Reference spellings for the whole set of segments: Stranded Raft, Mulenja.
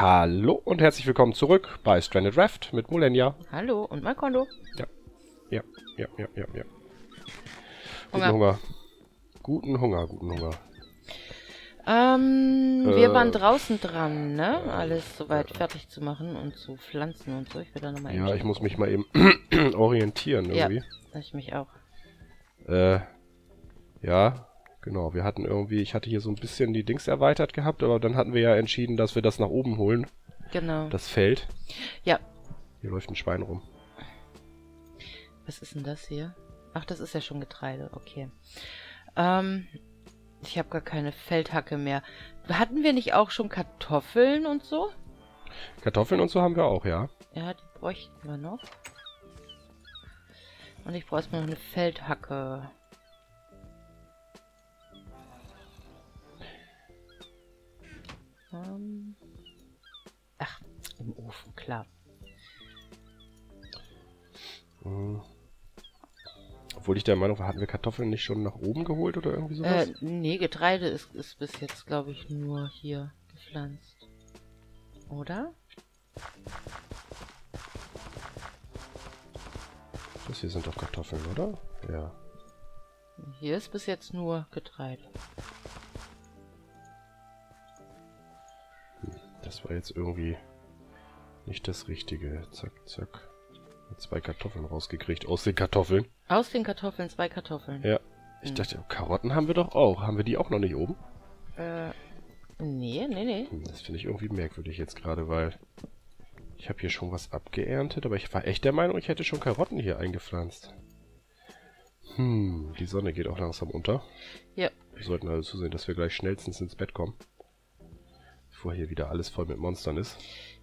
Hallo und herzlich willkommen zurück bei Stranded Raft mit Mulenja. Hallo und mein Kondo. Ja. Hunger. Guten Hunger. Wir waren draußen dran, ne? Alles soweit fertig zu machen und zu pflanzen und so. Ich will da nochmal eben. Ja, ich muss mich mal eben orientieren irgendwie. Ja, ich mich auch. Ja, genau. Wir hatten irgendwie, ich hatte hier so ein bisschen die Dings erweitert gehabt, aber dann hatten wir ja entschieden, dass wir das nach oben holen. Genau. Das Feld. Ja. Hier läuft ein Schwein rum. Was ist denn das hier? Ach, das ist ja schon Getreide, okay. Ich habe gar keine Feldhacke mehr. Hatten wir nicht auch schon Kartoffeln und so? Kartoffeln und so haben wir auch, ja. Ja, die bräuchten wir noch. Und ich brauche erstmal noch eine Feldhacke. Ach, im Ofen, klar. Mhm. Obwohl ich der Meinung war, hatten wir Kartoffeln nicht schon nach oben geholt oder irgendwie sowas? Nee, Getreide ist bis jetzt, glaube ich, nur hier gepflanzt. Oder? Das hier sind doch Kartoffeln, oder? Ja. Hier ist bis jetzt nur Getreide. Das war jetzt irgendwie nicht das Richtige. Zack, zack. 2 Kartoffeln rausgekriegt. Aus den Kartoffeln? Aus den Kartoffeln, 2 Kartoffeln. Ja. Ich dachte, Karotten haben wir doch auch. Haben wir die auch noch nicht oben? Nee. Das finde ich irgendwie merkwürdig jetzt gerade, weil ich habe hier schon was abgeerntet, aber ich war echt der Meinung, ich hätte schon Karotten hier eingepflanzt. Die Sonne geht auch langsam unter. Ja. Wir sollten also zusehen, dass wir gleich schnellstens ins Bett kommen. Bevor hier wieder alles voll mit Monstern ist.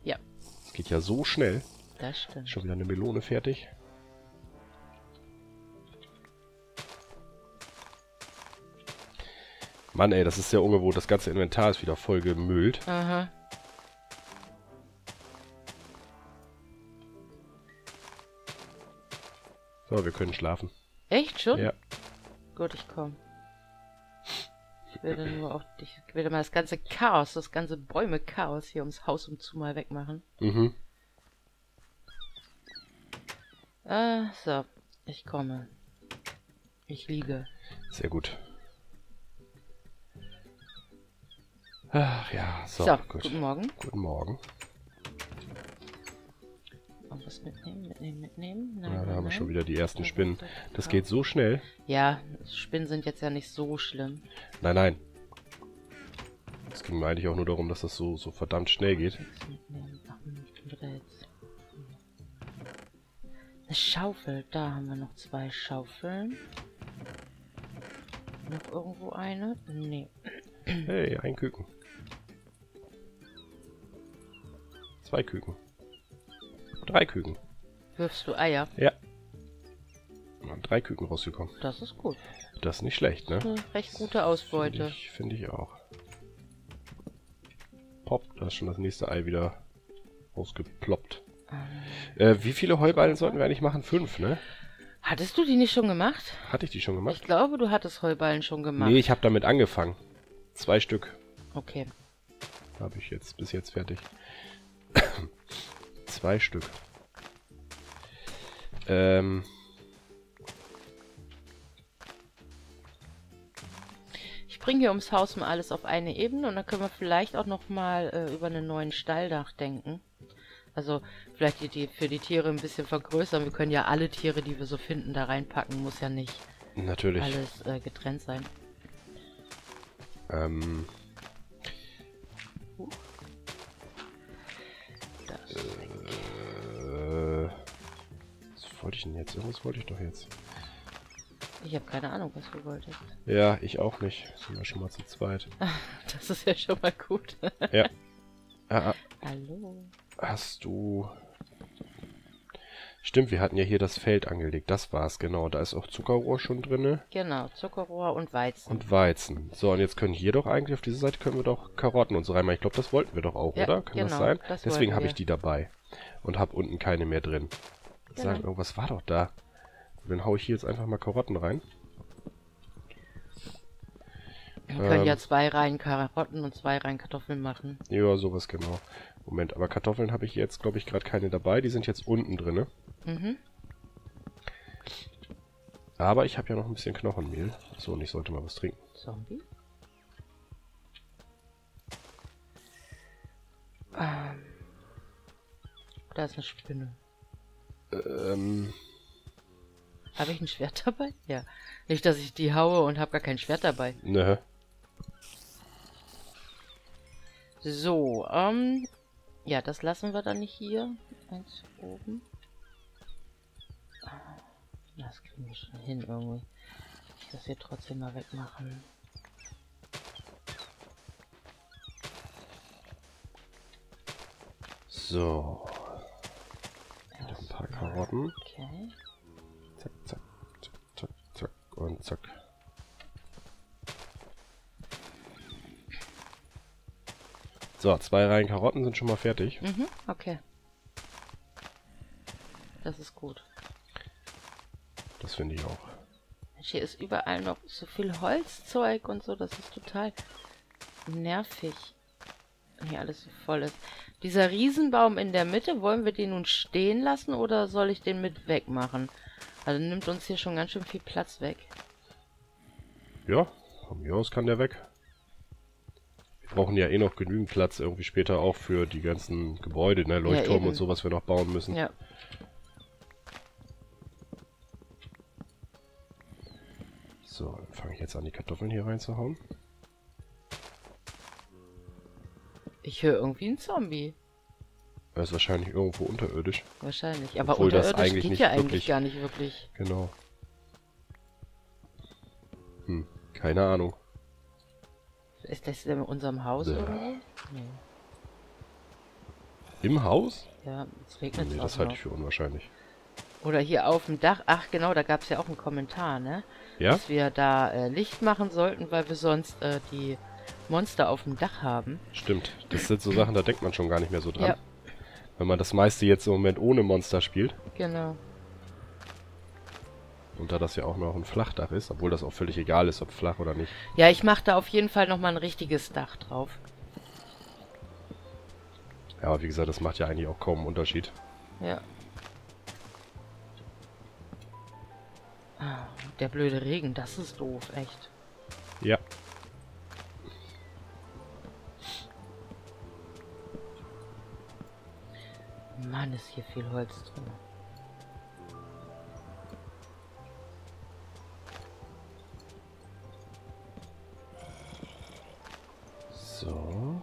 Ja. Es geht ja so schnell. Das stimmt. Schon wieder eine Melone fertig. Mann, ey, das ist sehr ungewohnt. Das ganze Inventar ist wieder voll gemüllt. Aha. So, wir können schlafen. Echt schon? Ja. Gut, ich komme. Ich würde mal das ganze Chaos, das ganze Bäume-Chaos hier ums Haus umzu mal wegmachen. Mhm. So, ich komme. Ich liege. Sehr gut. Ach ja, so gut. Guten Morgen. Guten Morgen. Und was mitnehmen? Nein, ja, da haben wir schon wieder die ersten Spinnen. Das geht so schnell. Ja, Spinnen sind jetzt ja nicht so schlimm. Nein. Es ging mir eigentlich auch nur darum, dass das so verdammt schnell geht. Eine Schaufel, da haben wir noch 2 Schaufeln. Noch irgendwo eine? Nee. Hey, ein Küken. 2 Küken. 3 Küken. Wirfst du Eier? Ja. Wir haben 3 Küken rausgekommen. Das ist gut. Das ist nicht schlecht, ne? Eine recht gute Ausbeute. Finde ich auch. Pop, da ist schon das nächste Ei wieder rausgeploppt. Wie viele Heuballen sollten wir eigentlich machen? 5, ne? Hattest du die nicht schon gemacht? Hatte ich die schon gemacht? Ich glaube, du hattest Heuballen schon gemacht. Nee, ich habe damit angefangen. 2 Stück. Okay. Habe ich jetzt bis jetzt fertig. 2 Stück. Ich bringe hier ums Haus mal alles auf eine Ebene und dann können wir vielleicht auch nochmal über einen neuen Stall nachdenken. Also vielleicht für die Tiere ein bisschen vergrößern. Wir können ja alle Tiere, die wir so finden, da reinpacken. Muss ja nicht natürlich alles getrennt sein. Was wollte ich denn jetzt? Irgendwas wollte ich doch jetzt. Ich habe keine Ahnung, was du wolltest. Ja, ich auch nicht. Sind wir schon mal zu zweit. Das ist ja schon mal gut. Ja. Hallo. Hast du... Stimmt, wir hatten ja hier das Feld angelegt. Das war's, genau. Da ist auch Zuckerrohr schon drin. Genau, Zuckerrohr und Weizen. So, und jetzt können hier doch eigentlich, auf dieser Seite können wir doch Karotten und so reinmachen. Ich glaube, das wollten wir doch auch, ja, oder? Kann genau, das sein? Das deswegen habe ich die dabei. Und habe unten keine mehr drin. Genau. Sagen, irgendwas war doch da. Und dann haue ich hier jetzt einfach mal Karotten rein. Wir können ja 2 Reihen Karotten und 2 Reihen Kartoffeln machen. Ja, sowas genau. Moment, aber Kartoffeln habe ich jetzt, glaube ich, gerade keine dabei. Die sind jetzt unten drin, ne? Mhm. Aber ich habe ja noch ein bisschen Knochenmehl. Achso, und ich sollte mal was trinken. Zombie? Da ist eine Spinne. Habe ich ein Schwert dabei? Ja. Nicht, dass ich die haue und habe gar kein Schwert dabei. Nö. So, ja, das lassen wir dann nicht hier. Eins oben. Das kriegen wir schon hin irgendwie. Ich muss das hier trotzdem mal wegmachen. So. Wieder ein paar Karotten. Okay. Zack, zack, zack, zack, zack und zack. So, 2 Reihen Karotten sind schon mal fertig. Mhm, okay. Das ist gut. Das finde ich auch. Hier ist überall noch so viel Holzzeug und so. Das ist total nervig. Wenn hier alles so voll ist. Dieser Riesenbaum in der Mitte, wollen wir den nun stehen lassen oder soll ich den mit wegmachen? Also nimmt uns hier schon ganz schön viel Platz weg. Ja, von mir aus kann der weg. Wir brauchen ja eh noch genügend Platz irgendwie später auch für die ganzen Gebäude, ne? Leuchtturm ja, und so, was wir noch bauen müssen. Ja. So, dann fange ich jetzt an, die Kartoffeln hier reinzuhauen. Ich höre irgendwie einen Zombie. Er ist wahrscheinlich irgendwo unterirdisch. Wahrscheinlich, aber obwohl unterirdisch das eigentlich geht ja eigentlich wirklich, gar nicht wirklich. Genau. Hm, keine Ahnung. Ist das in unserem Haus oder? Nee. Im Haus? Ja, es regnet es auch. Nee, das halte ich für unwahrscheinlich. Oder hier auf dem Dach. Ach genau, da gab es ja auch einen Kommentar, ne? Ja? Dass wir da Licht machen sollten, weil wir sonst die Monster auf dem Dach haben. Stimmt, das sind so Sachen, da denkt man schon gar nicht mehr so dran. Ja. Wenn man das meiste jetzt im Moment ohne Monster spielt. Genau. Und da das ja auch noch ein Flachdach ist, obwohl das auch völlig egal ist, ob flach oder nicht. Ja, ich mache da auf jeden Fall nochmal ein richtiges Dach drauf. Ja, aber wie gesagt, das macht ja eigentlich auch kaum einen Unterschied. Ja. Ah, der blöde Regen, das ist doof, echt. Ja. Mann, ist hier viel Holz drin. So.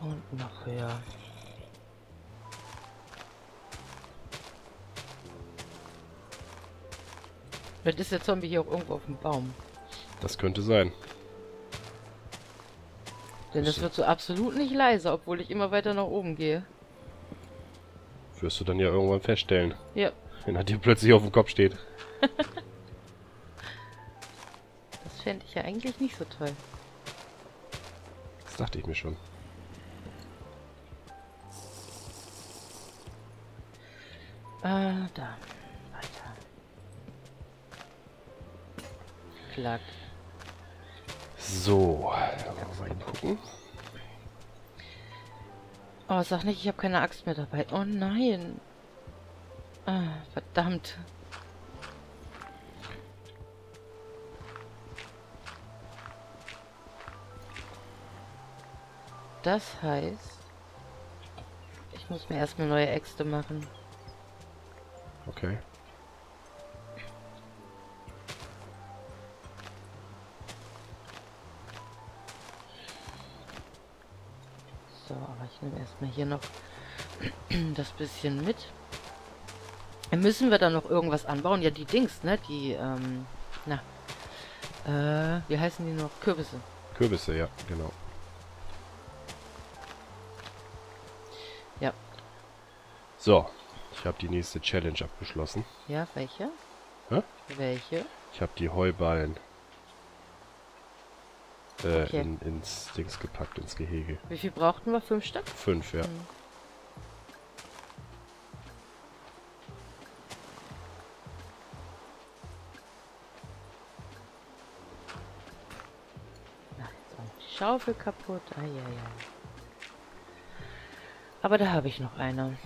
Und noch höher. Vielleicht ist der Zombie hier auch irgendwo auf dem Baum. Das könnte sein. Denn das wird so absolut nicht leiser, obwohl ich immer weiter nach oben gehe. Wirst du dann ja irgendwann feststellen. Ja. Wenn er dir plötzlich auf dem Kopf steht. Das fände ich ja eigentlich nicht so toll. Das dachte ich mir schon. Da. Weiter. Klack. So. Mal gucken. Oh, sag nicht, ich habe keine Axt mehr dabei. Oh nein. Ah, verdammt. Das heißt, ich muss mir erstmal neue Äxte machen. Okay. Ich nehme erstmal hier noch das bisschen mit. Müssen wir da noch irgendwas anbauen? Ja, die Dings, ne? Die, wie heißen die noch? Kürbisse. Kürbisse, ja, genau. Ja. So, ich habe die nächste Challenge abgeschlossen. Ja, welche? Hä? Welche? Ich habe die Heuballen okay. Ins Dings gepackt, ins Gehege. Wie viel brauchten wir? 5 Stück? 5, ja. Mhm. Schaufel kaputt. Ah, ja, ja. Aber da habe ich noch eine.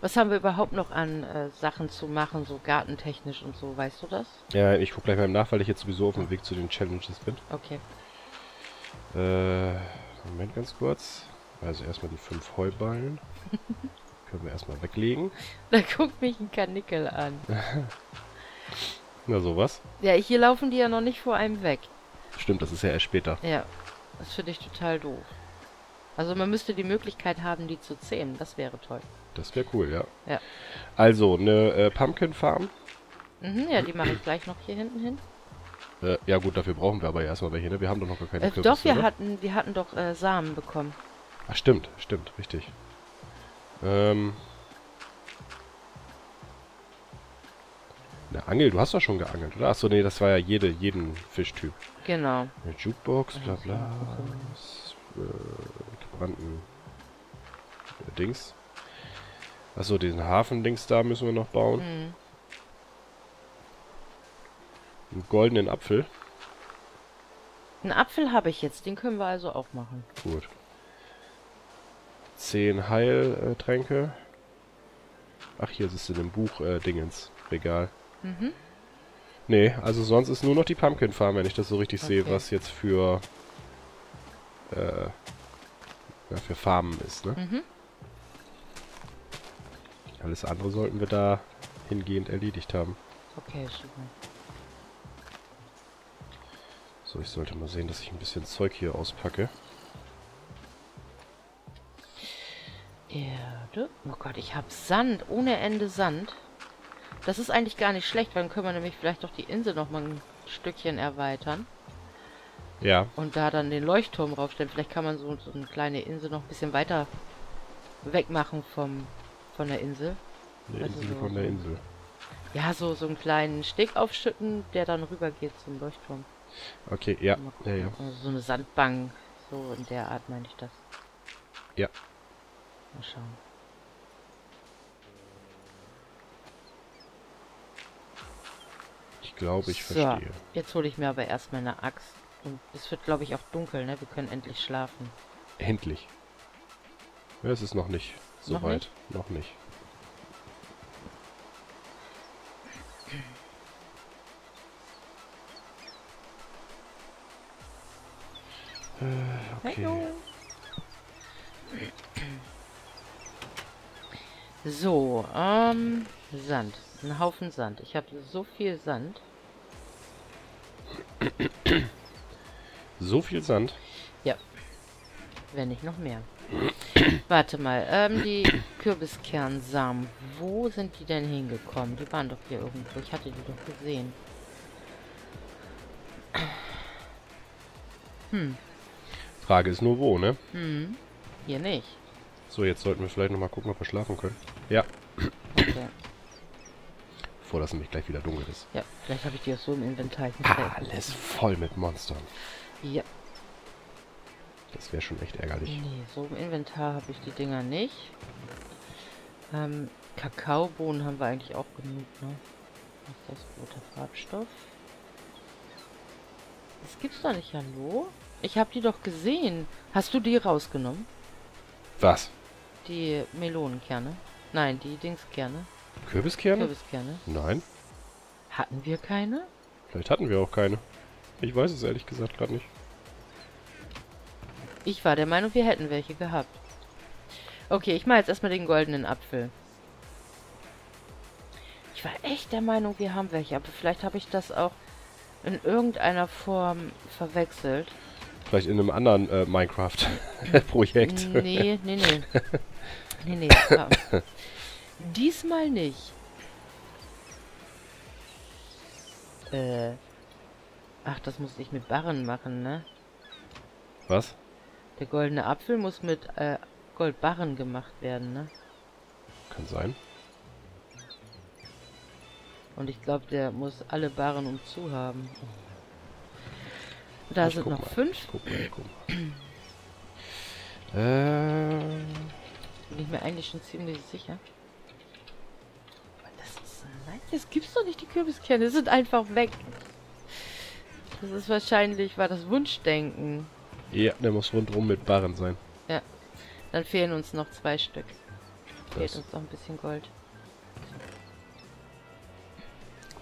Was haben wir überhaupt noch an Sachen zu machen, so gartentechnisch und so, weißt du das? Ja, ich gucke gleich mal nach, weil ich jetzt sowieso auf dem Weg zu den Challenges bin. Okay. Moment ganz kurz. Also erstmal die 5 Heuballen. Können wir erstmal weglegen. Da guckt mich ein Karnickel an. Na sowas. Ja, hier laufen die ja noch nicht vor einem weg. Stimmt, das ist ja erst später. Ja, das finde ich total doof. Also man müsste die Möglichkeit haben, die zu zähmen. Das wäre toll. Das wäre cool, ja. Ja. Also, eine Pumpkin Farm. Mhm, ja, die mache ich gleich noch hier hinten hin. Ja gut, dafür brauchen wir aber erstmal welche, ne? Wir haben doch noch gar keine Kürbisse, doch, wir hatten doch Samen bekommen. Ach stimmt, stimmt, richtig. Eine Angel, du hast doch schon geangelt, oder? Achso, nee, das war ja jeden Fischtyp. Genau. Eine Jukebox, bla bla. Gebrannten Dings. Achso, diesen Hafen-Dings da müssen wir noch bauen. Mhm. Einen goldenen Apfel. Einen Apfel habe ich jetzt, den können wir also auch machen. Gut. 10 Heiltränke. Ach, hier ist es in dem Buch Dingens. Regal. Mhm. Nee, also sonst ist nur noch die Pumpkin Farm, wenn ich das so richtig sehe, was jetzt für Farmen ist, ne? Mhm. Alles andere sollten wir da hingehend erledigt haben. Okay, super. So, ich sollte mal sehen, dass ich ein bisschen Zeug hier auspacke. Erde. Oh Gott, ich habe Sand. Ohne Ende Sand. Das ist eigentlich gar nicht schlecht, weil dann können wir nämlich vielleicht doch die Insel noch mal ein Stückchen erweitern. Ja. Und da dann den Leuchtturm raufstellen. Vielleicht kann man so eine kleine Insel noch ein bisschen weiter wegmachen von der Insel. Eine Insel also so, von der Insel. Ja, so einen kleinen Steg aufschütten, der dann rüber geht zum Leuchtturm. Okay, ja. Ja, ja. Also so eine Sandbank, so in der Art meine ich das. Ja. Mal schauen. Ich glaube, ich verstehe. Jetzt hole ich mir aber erst meine Axt. Und es wird, glaube ich, auch dunkel, ne? Wir können endlich schlafen. Endlich. Ja, es ist noch nicht so noch weit. Nicht? Noch nicht. Okay. Hallo. So, Sand. Ein Haufen Sand. Ich habe so viel Sand. So viel Sand? Ja. Wenn nicht noch mehr. Warte mal, die Kürbiskernsamen. Wo sind die denn hingekommen? Die waren doch hier irgendwo. Ich hatte die doch gesehen. Hm. Frage ist nur wo, ne? Hm. Hier nicht. So, jetzt sollten wir vielleicht nochmal gucken, ob wir schlafen können. Ja. Okay. Bevor das nämlich gleich wieder dunkel ist. Ja, vielleicht habe ich die auch so im Inventar. Alles voll mit Monstern. Ja. Das wäre schon echt ärgerlich. Nee, so im Inventar habe ich die Dinger nicht. Kakaobohnen haben wir eigentlich auch genug, ne? Was ist das? Roter Farbstoff. Das gibt's doch nicht, hallo? Ich habe die doch gesehen. Hast du die rausgenommen? Was? Die Melonenkerne. Nein, die Dingskerne. Kürbiskerne? Kürbiskerne. Nein. Hatten wir keine? Vielleicht hatten wir auch keine. Ich weiß es ehrlich gesagt gerade nicht. Ich war der Meinung, wir hätten welche gehabt. Okay, ich mache jetzt erstmal den goldenen Apfel. Ich war echt der Meinung, wir haben welche, aber vielleicht habe ich das auch in irgendeiner Form verwechselt. Vielleicht in einem anderen Minecraft-Projekt. Nee, nee, nee. Nee, nee. Diesmal nicht. Ach, das muss ich mit Barren machen, ne? Was? Der goldene Apfel muss mit Goldbarren gemacht werden, ne? Kann sein. Und ich glaube, der muss alle Barren umzu haben. Da sind noch 5. Bin ich mir eigentlich schon ziemlich sicher. Das ist Das gibt's doch nicht, die Kürbiskerne. Die sind einfach weg. Das ist wahrscheinlich, war das Wunschdenken. Ja, der muss rundherum mit Barren sein. Ja. Dann fehlen uns noch 2 Stück. Fehlt uns noch ein bisschen Gold.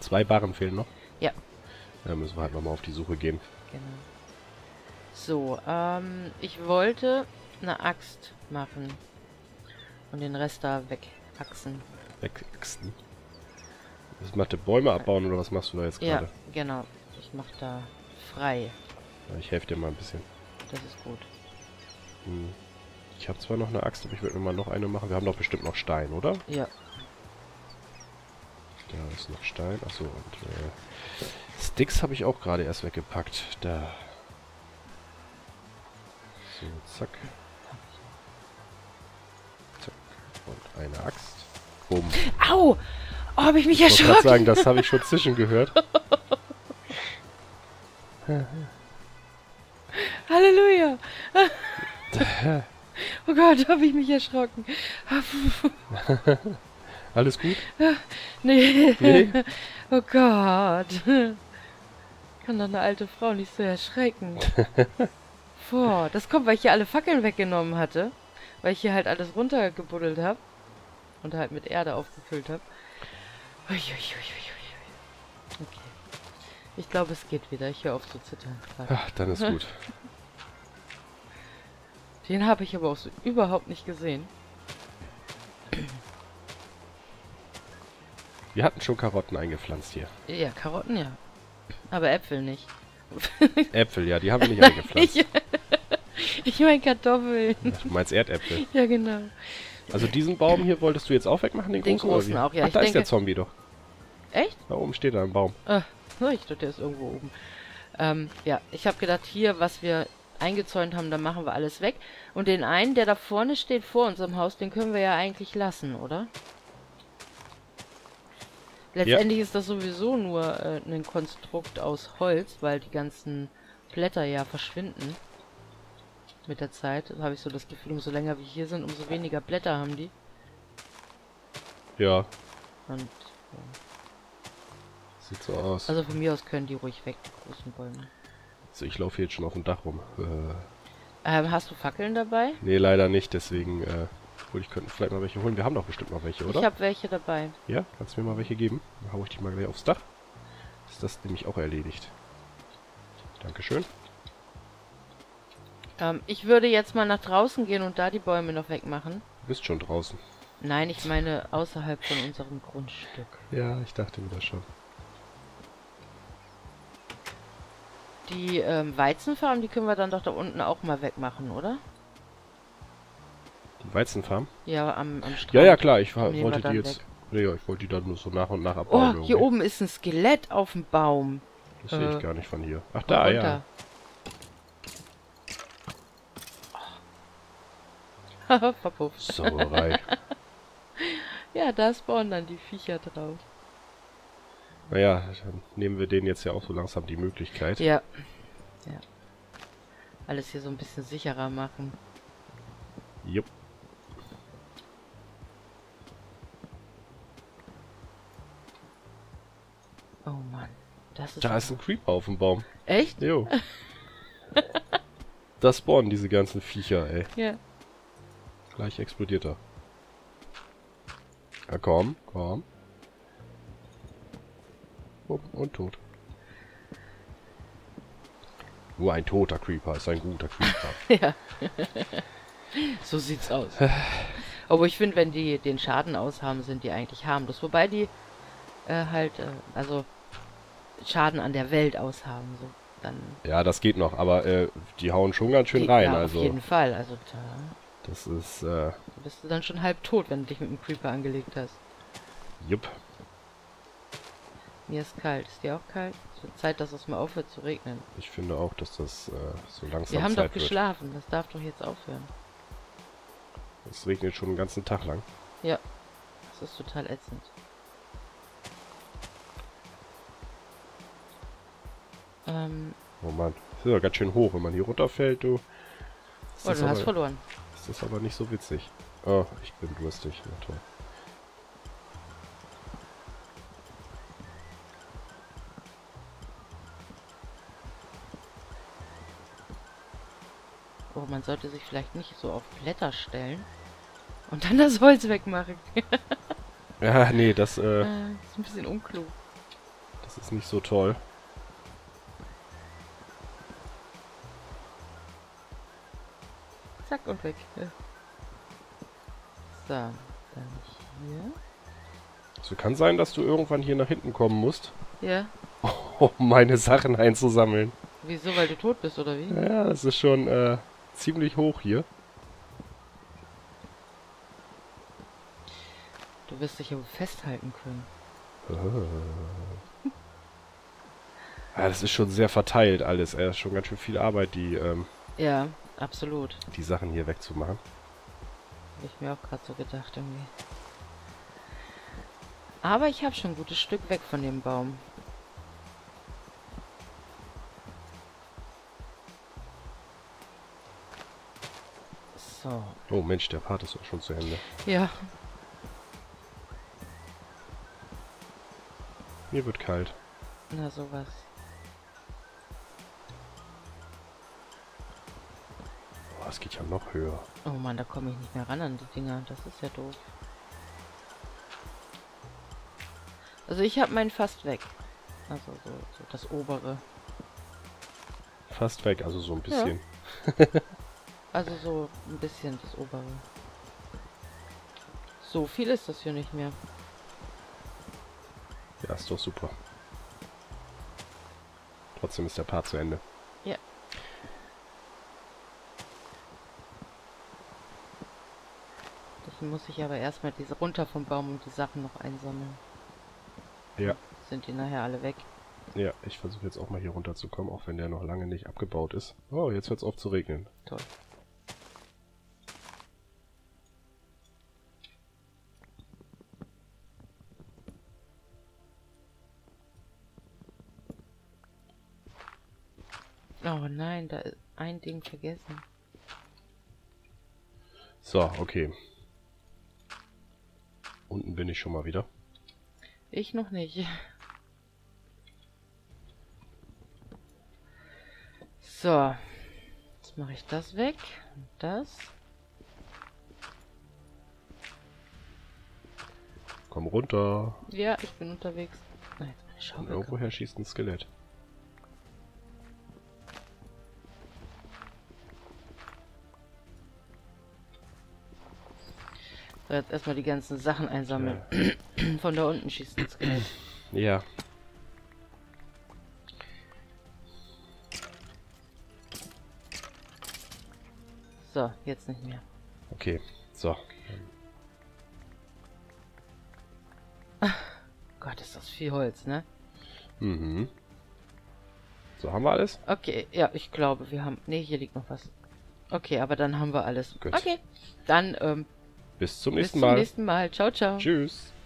2 Barren fehlen noch? Ja. Dann müssen wir halt nochmal auf die Suche gehen. Genau. So, ich wollte eine Axt machen. Und den Rest da wegachsen. Wegachsen? Das macht der Bäume abbauen oder was machst du da jetzt gerade? Ja, genau. Ich mach da frei. Ja, ich helfe dir mal ein bisschen. Das ist gut. Hm. Ich habe zwar noch eine Axt, aber ich würde mir mal noch eine machen. Wir haben doch bestimmt noch Stein, oder? Ja. Da ist noch Stein. Achso, und Sticks habe ich auch gerade erst weggepackt. Da. So, zack. Zack. Und eine Axt. Bumm. Au! Oh, habe ich mich erschrocken. Ich wollte gerade sagen, das habe ich schon zwischengehört. Halleluja! Oh Gott, habe ich mich erschrocken. Alles gut? Nee. Nee. Oh Gott. Ich kann doch eine alte Frau nicht so erschrecken. Boah, das kommt, weil ich hier alle Fackeln weggenommen hatte. Weil ich hier halt alles runtergebuddelt habe. Und halt mit Erde aufgefüllt habe. Okay. Ich glaube, es geht wieder. Ich höre auf zu zittern. Ach, dann ist gut. Den habe ich aber auch so überhaupt nicht gesehen. Wir hatten schon Karotten eingepflanzt hier. Ja, Karotten ja. Aber Äpfel nicht. Äpfel, ja, die haben wir nicht eingepflanzt. Ich meine Kartoffeln. Du meinst Erdäpfel. Ja, genau. Also diesen Baum hier wolltest du jetzt auch wegmachen? Den großen auch, ja. Ach, da ist der Zombie doch. Echt? Da oben steht er im Baum. Ich dachte, der ist irgendwo oben. Ja, ich habe gedacht, hier, was wir eingezäunt haben, da machen wir alles weg. Und den einen, der da vorne steht, vor unserem Haus, den können wir ja eigentlich lassen, oder? Letztendlich ist das sowieso nur ein Konstrukt aus Holz, weil die ganzen Blätter ja verschwinden mit der Zeit. Da habe ich so das Gefühl, umso länger wir hier sind, umso weniger Blätter haben die. Ja. Und sieht so aus. Also von mir aus können die ruhig weg, die großen Bäume. Also ich laufe jetzt schon auf dem Dach rum. Hast du Fackeln dabei? Nee, leider nicht, deswegen... Obwohl, ich könnte vielleicht mal welche holen. Wir haben doch bestimmt noch welche, oder? Ich habe welche dabei. Ja? Kannst du mir mal welche geben? Dann haue ich die mal gleich aufs Dach. Ist das nämlich auch erledigt. Dankeschön. Ich würde jetzt mal nach draußen gehen und da die Bäume noch wegmachen. Du bist schon draußen. Nein, ich meine außerhalb von unserem Grundstück. Ja, ich dachte mir das schon. Die Weizenfarm, die können wir dann doch da unten auch mal wegmachen, oder? Die Weizenfarm? Ja, am Strand. Ja, ja, klar, ich wollte die jetzt... Naja, ich wollte die dann nur so nach und nach abbauen. Oh, hier oben ist ein Skelett auf dem Baum. Das sehe ich gar nicht von hier. Ach, da, ja. Verpufft. Sauerei. Ja, da spawnen dann die Viecher drauf. Naja, dann nehmen wir denen jetzt ja auch so langsam die Möglichkeit. Ja. Ja. Alles hier so ein bisschen sicherer machen. Jupp. Oh Mann. Da ist ein Creeper auf dem Baum. Echt? Jo. Da spawnen diese ganzen Viecher, ey. Ja. Yeah. Gleich explodiert er. Ja, komm, komm. Und tot. Nur ein toter Creeper ist ein guter Creeper. Ja. So sieht's aus. Aber ich finde, wenn die den Schaden aushaben, sind die eigentlich harmlos. Wobei die also Schaden an der Welt aushaben. So. Dann ja, das geht noch, aber die hauen schon ganz schön rein. Ja, also. Auf jeden Fall. Also, das ist... Da bist du dann schon halb tot, wenn du dich mit dem Creeper angelegt hast. Jupp. Mir ist kalt. Ist dir auch kalt? Es wird Zeit, dass es mal aufhört zu regnen. Ich finde auch, dass das so langsam Zeit wird. Wir haben doch geschlafen. Das darf doch jetzt aufhören. Es regnet schon den ganzen Tag lang. Ja, das ist total ätzend. Oh Mann, das ist ja ganz schön hoch, wenn man hier runterfällt, du. Oh, du hast verloren. Das ist aber nicht so witzig. Oh, ich bin durstig. Ja, toll. Marco, man sollte sich vielleicht nicht so auf Blätter stellen und dann das Holz wegmachen. Ja, nee, das ist ein bisschen unklug. Das ist nicht so toll. Zack und weg. Ja. So, dann hier. Also kann sein, dass du irgendwann hier nach hinten kommen musst. Ja. Um meine Sachen einzusammeln. Wieso, weil du tot bist, oder wie? Ja, das ist schon ziemlich hoch hier. Du wirst dich aber festhalten können. Ja, das ist schon sehr verteilt alles. Es ist schon ganz schön viel Arbeit, die ja, absolut. Die Sachen hier wegzumachen. Hab ich mir auch gerade so gedacht irgendwie. Aber ich habe schon ein gutes Stück weg von dem Baum. So. Oh Mensch, der Part ist auch schon zu Ende. Ja. Mir wird kalt. Na sowas. Oh, es geht ja noch höher. Oh Mann, da komme ich nicht mehr ran an die Dinger. Das ist ja doof. Also ich habe meinen fast weg. Also so das obere. Fast weg, also so ein bisschen. Ja. Also so ein bisschen das obere. So viel ist das hier nicht mehr. Ja, ist doch super. Trotzdem ist der Part zu Ende. Ja. Das muss ich aber erstmal diese runter vom Baum und die Sachen noch einsammeln. Ja. Sind die nachher alle weg? Ja, ich versuche jetzt auch mal hier runterzukommen, auch wenn der noch lange nicht abgebaut ist. Oh, jetzt hört es auf zu regnen. Toll. Oh nein, da ist ein Ding vergessen. So, okay. Unten bin ich schon mal wieder. Ich noch nicht. So. Jetzt mache ich das weg. Und das. Komm runter. Ja, ich bin unterwegs. Na, jetzt meine Schaufel. Und irgendwoher schießt ein Skelett. So, jetzt erstmal die ganzen Sachen einsammeln. Ja. Von da unten schießt ins Geld. Ja. So, jetzt nicht mehr. Okay, so. Ach, Gott, ist das viel Holz, ne? Mhm. So, haben wir alles? Okay, ja, ich glaube, wir haben... Ne, hier liegt noch was. Okay, aber dann haben wir alles. Gut. Okay, dann, Bis zum nächsten Mal. Ciao, ciao. Tschüss.